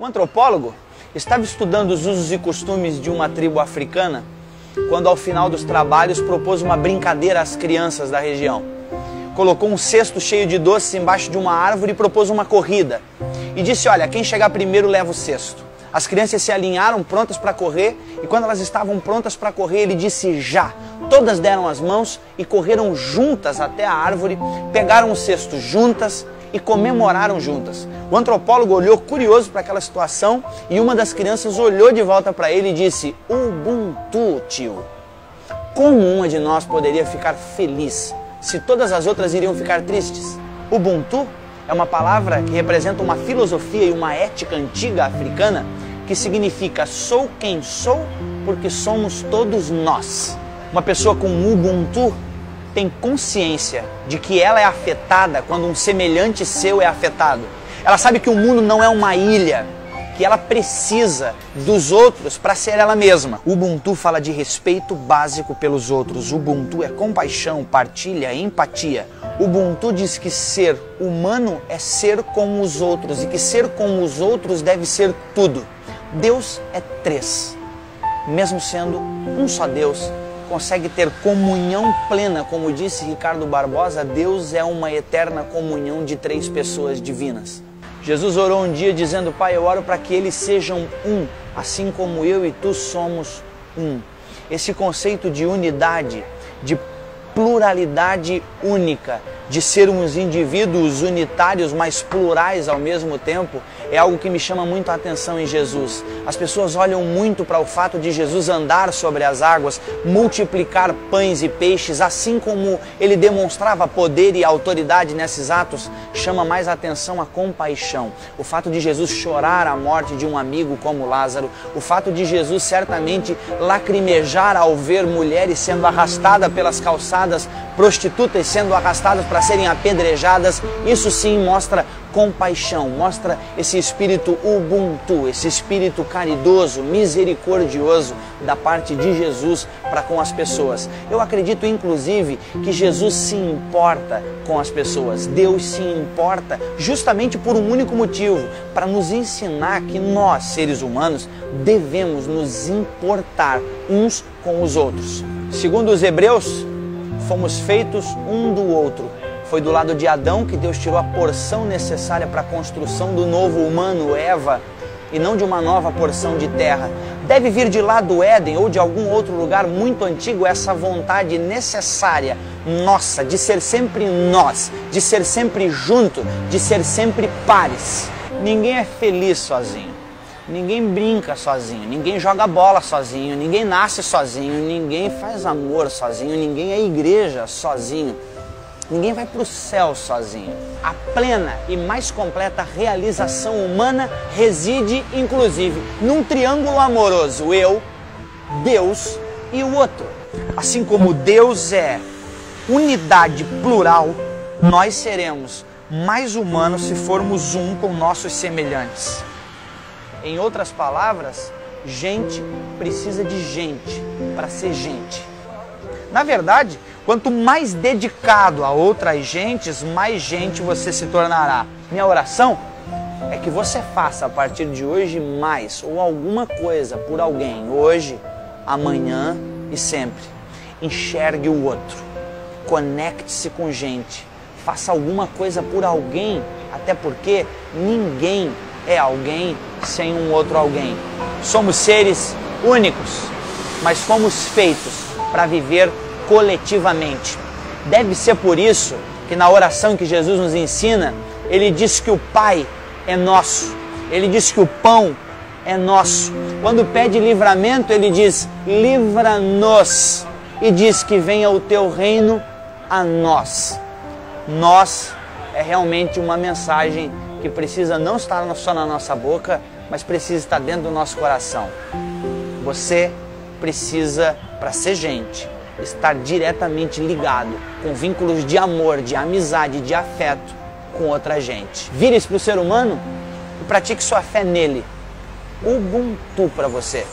Um antropólogo estava estudando os usos e costumes de uma tribo africana quando, ao final dos trabalhos, propôs uma brincadeira às crianças da região. Colocou um cesto cheio de doces embaixo de uma árvore e propôs uma corrida. E disse, olha, quem chegar primeiro leva o cesto. As crianças se alinharam prontas para correr e quando elas estavam prontas para correr, ele disse já. Todas deram as mãos e correram juntas até a árvore, pegaram o cesto juntas e comemoraram juntas. O antropólogo olhou curioso para aquela situação e uma das crianças olhou de volta para ele e disse, Ubuntu, tio. Como uma de nós poderia ficar feliz se todas as outras iriam ficar tristes? Ubuntu é uma palavra que representa uma filosofia e uma ética antiga africana que significa sou quem sou porque somos todos nós. Uma pessoa com Ubuntu tem consciência de que ela é afetada quando um semelhante seu é afetado. Ela sabe que o mundo não é uma ilha, que ela precisa dos outros para ser ela mesma. Ubuntu fala de respeito básico pelos outros. Ubuntu é compaixão, partilha, empatia. Ubuntu diz que ser humano é ser com os outros e que ser com os outros deve ser tudo. Deus é três. Mesmo sendo um só Deus, consegue ter comunhão plena. Como disse Ricardo Barbosa, Deus é uma eterna comunhão de três pessoas divinas. Jesus orou um dia dizendo, Pai, eu oro para que eles sejam um, assim como eu e tu somos um. Esse conceito de unidade, de pluralidade única, de sermos indivíduos unitários, mas plurais ao mesmo tempo, é algo que me chama muito a atenção em Jesus. As pessoas olham muito para o fato de Jesus andar sobre as águas, multiplicar pães e peixes, assim como ele demonstrava poder e autoridade nesses atos, chama mais atenção a compaixão. O fato de Jesus chorar a morte de um amigo como Lázaro, o fato de Jesus certamente lacrimejar ao ver mulheres sendo arrastadas pelas calçadas, prostitutas sendo arrastadas para serem apedrejadas, isso sim mostra compaixão, mostra esse espírito Ubuntu, esse espírito caridoso, misericordioso da parte de Jesus para com as pessoas. Eu acredito, inclusive, que Jesus se importa com as pessoas, Deus se importa justamente por um único motivo, para nos ensinar que nós, seres humanos, devemos nos importar uns com os outros. Segundo os Hebreus, fomos feitos um do outro. Foi do lado de Adão que Deus tirou a porção necessária para a construção do novo humano, Eva, e não de uma nova porção de terra. Deve vir de lá do Éden ou de algum outro lugar muito antigo essa vontade necessária nossa, de ser sempre nós, de ser sempre junto, de ser sempre pares. Ninguém é feliz sozinho. Ninguém brinca sozinho, ninguém joga bola sozinho, ninguém nasce sozinho, ninguém faz amor sozinho, ninguém é igreja sozinho, ninguém vai para o céu sozinho. A plena e mais completa realização humana reside, inclusive, num triângulo amoroso, eu, Deus e o outro. Assim como Deus é unidade plural, nós seremos mais humanos se formos um com nossos semelhantes. Em outras palavras, gente precisa de gente para ser gente. Na verdade, quanto mais dedicado a outras gentes, mais gente você se tornará. Minha oração é que você faça a partir de hoje mais ou alguma coisa por alguém, hoje, amanhã e sempre. Enxergue o outro, conecte-se com gente, faça alguma coisa por alguém, até porque ninguém é alguém sem um outro alguém. Somos seres únicos, mas fomos feitos para viver coletivamente. Deve ser por isso que na oração que Jesus nos ensina, ele diz que o Pai é nosso, ele diz que o pão é nosso. Quando pede livramento, ele diz, livra-nos, e diz que venha o teu reino a nós. Nós é realmente uma mensagem que precisa não estar só na nossa boca, mas precisa estar dentro do nosso coração. Você precisa, para ser gente, estar diretamente ligado com vínculos de amor, de amizade, de afeto com outra gente. Vire-se para o ser humano e pratique sua fé nele. Ubuntu para você.